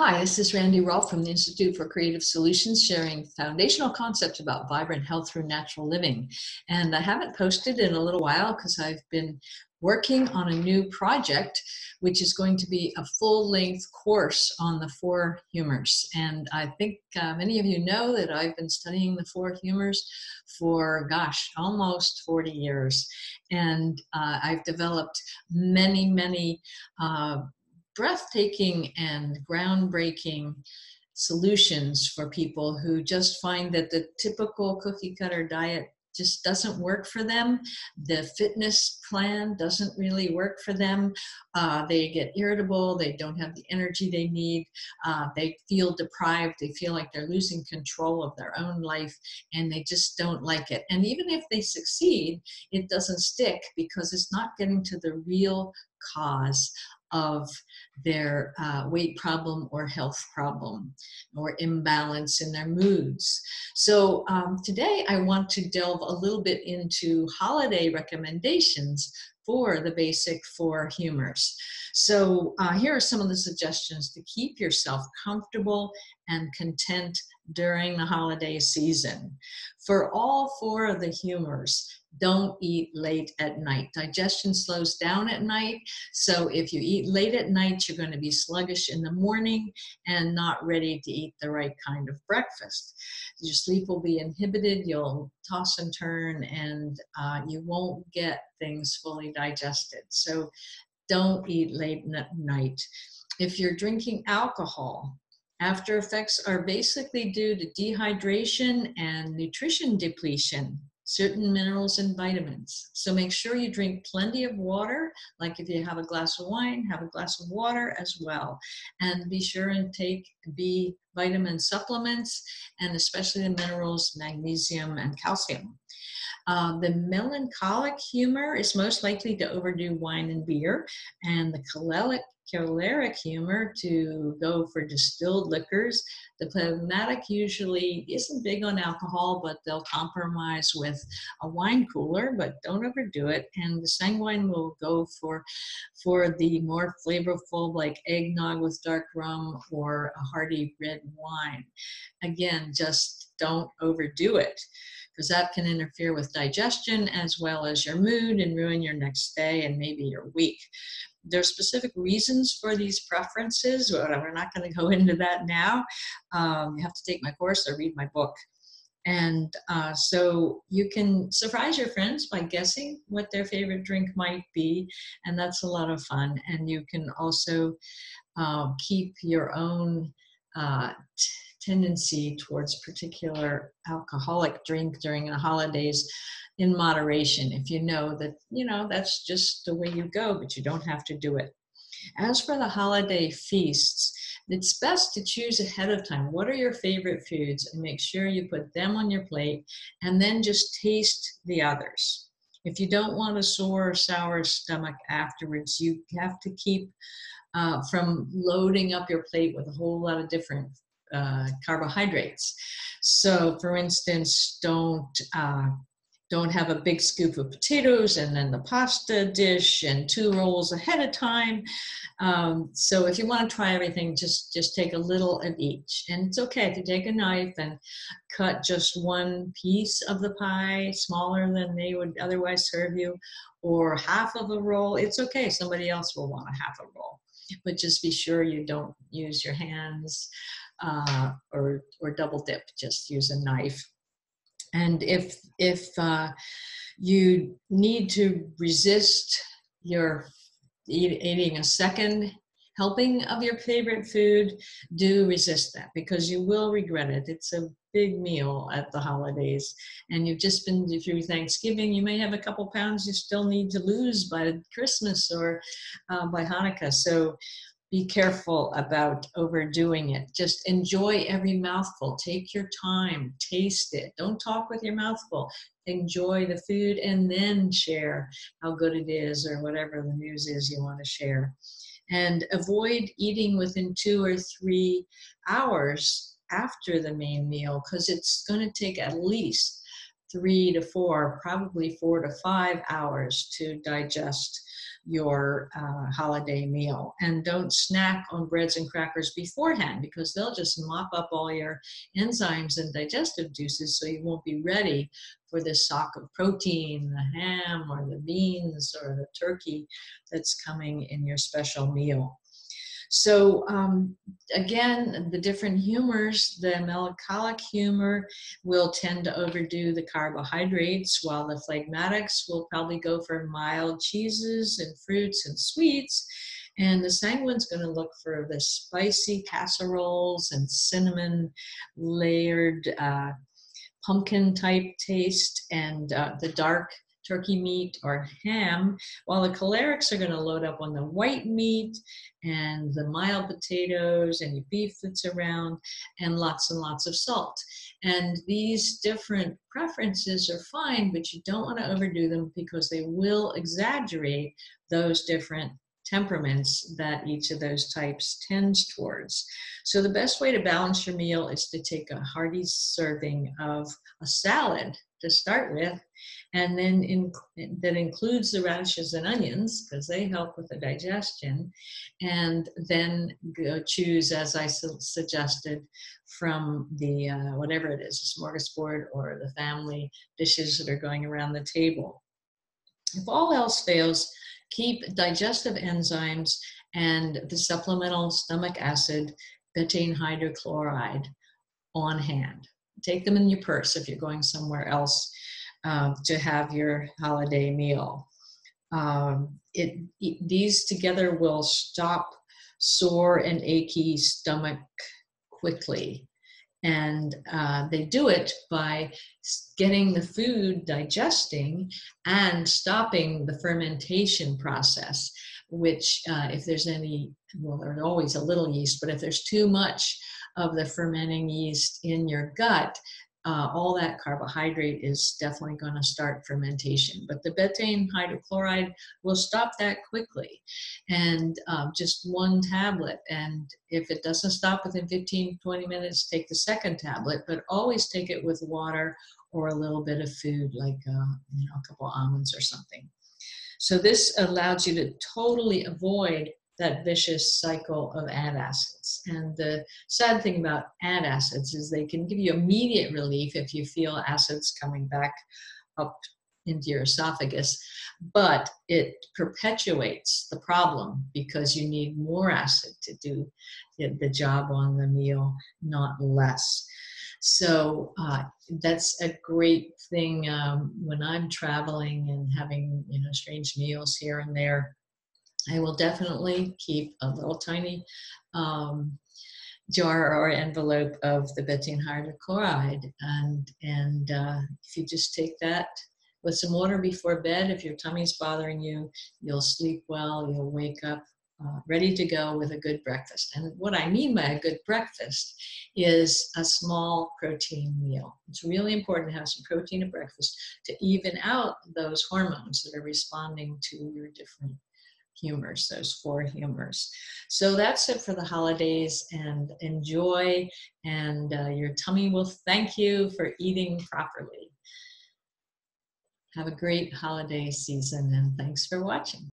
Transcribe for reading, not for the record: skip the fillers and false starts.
Hi, this is Randy Rolfe from the Institute for Creative Solutions, sharing foundational concepts about vibrant health through natural living. And I haven't posted in a little while because I've been working on a new project, which is going to be a full-length course on the four humors. And I think many of you know that I've been studying the four humors for, gosh, almost 40 years. And I've developed many breathtaking and groundbreaking solutions for people who just find that the typical cookie cutter diet just doesn't work for them. The fitness plan doesn't really work for them. They get irritable. They don't have the energy they need. They feel deprived. They feel like they're losing control of their own life, and they just don't like it. And even if they succeed, it doesn't stick because it's not getting to the real cause of their weight problem or health problem or imbalance in their moods. So today I want to delve a little bit into holiday recommendations for the basic four humors. So here are some of the suggestions to keep yourself comfortable and content during the holiday season. For all four of the humors, don't eat late at night. Digestion slows down at night, so if you eat late at night, you're going to be sluggish in the morning and not ready to eat the right kind of breakfast. Your sleep will be inhibited, you'll toss and turn, and you won't get things fully digested. So don't eat late at night. If you're drinking alcohol, after effects are basically due to dehydration and nutrition depletion, certain minerals and vitamins. So make sure you drink plenty of water. Like if you have a glass of wine, have a glass of water as well. And be sure and take B vitamin supplements, and especially the minerals, magnesium and calcium. The melancholic humor is most likely to overdo wine and beer, and the choleric humor to go for distilled liquors. The phlegmatic usually isn't big on alcohol, but they'll compromise with a wine cooler, but don't overdo it. And the sanguine will go for the more flavorful, like eggnog with dark rum or a hearty red wine. Again, just don't overdo it, because that can interfere with digestion as well as your mood and ruin your next day and maybe your week. There are specific reasons for these preferences, but we're not going to go into that now. You have to take my course or read my book. And so you can surprise your friends by guessing what their favorite drink might be, and that's a lot of fun. And you can also keep your own tendency towards particular alcoholic drink during the holidays in moderation, if you know that, you know, that's just the way you go, but you don't have to do it. As for the holiday feasts, it's best to choose ahead of time what are your favorite foods and make sure you put them on your plate, and then just taste the others. If you don't want a sore or sour stomach afterwards, you have to keep from loading up your plate with a whole lot of different carbohydrates. So for instance, don't have a big scoop of potatoes and then the pasta dish and two rolls ahead of time. So if you want to try everything, just take a little of each. And it's okay to take a knife and cut just one piece of the pie, smaller than they would otherwise serve you, or half of a roll. It's okay. Somebody else will want a half a roll. But just be sure you don't use your hands or double dip. Just use a knife. And if you need to resist your eating a second helping of your favorite food, do resist that, because you will regret it. It's a big meal at the holidays, and you've just been through Thanksgiving. You may have a couple pounds you still need to lose by Christmas or by Hanukkah. So be careful about overdoing it. Just enjoy every mouthful. Take your time, taste it. Don't talk with your mouth full. Enjoy the food and then share how good it is or whatever the news is you want to share. And avoid eating within 2 or 3 hours after the main meal, because it's going to take at least 3 to 4, probably 4 to 5 hours to digest your holiday meal. And don't snack on breads and crackers beforehand, because they'll just mop up all your enzymes and digestive juices, so you won't be ready for this sock of protein, the ham or the beans or the turkey that's coming in your special meal. So again, the different humors, the melancholic humor will tend to overdo the carbohydrates, while the phlegmatics will probably go for mild cheeses and fruits and sweets. And the sanguine's going to look for the spicy casseroles and cinnamon layered pumpkin type taste, and the dark turkey meat or ham, while the cholerics are going to load up on the white meat and the mild potatoes and your beef that's around, and lots of salt. And these different preferences are fine, but you don't want to overdo them, because they will exaggerate those different temperaments that each of those types tends towards. So the best way to balance your meal is to take a hearty serving of a salad to start with, and then that includes the radishes and onions, because they help with the digestion, and then go choose, as I suggested, from the whatever it is, the smorgasbord or the family dishes that are going around the table. If all else fails, keep digestive enzymes and the supplemental stomach acid, betaine hydrochloride, on hand. Take them in your purse if you're going somewhere else to have your holiday meal. These together will stop sore and achy stomach quickly. And they do it by getting the food digesting and stopping the fermentation process, which if there's any, well, there's always a little yeast, but if there's too much of the fermenting yeast in your gut, all that carbohydrate is definitely going to start fermentation. But the betaine hydrochloride will stop that quickly, and just one tablet. And if it doesn't stop within 15, 20 minutes, take the second tablet, but always take it with water or a little bit of food, like a couple almonds or something. So this allows you to totally avoid that vicious cycle of antacids. And the sad thing about antacids is they can give you immediate relief if you feel acids coming back up into your esophagus, but it perpetuates the problem, because you need more acid to do the job on the meal, not less. So that's a great thing when I'm traveling and having strange meals here and there. I will definitely keep a little tiny jar or envelope of the betaine hydrochloride, and if you just take that with some water before bed, if your tummy's bothering you, you'll sleep well, you'll wake up ready to go with a good breakfast. And what I mean by a good breakfast is a small protein meal. It's really important to have some protein at breakfast to even out those hormones that are responding to your different humors, those four humors. So that's it for the holidays, and enjoy, and your tummy will thank you for eating properly. Have a great holiday season, and thanks for watching.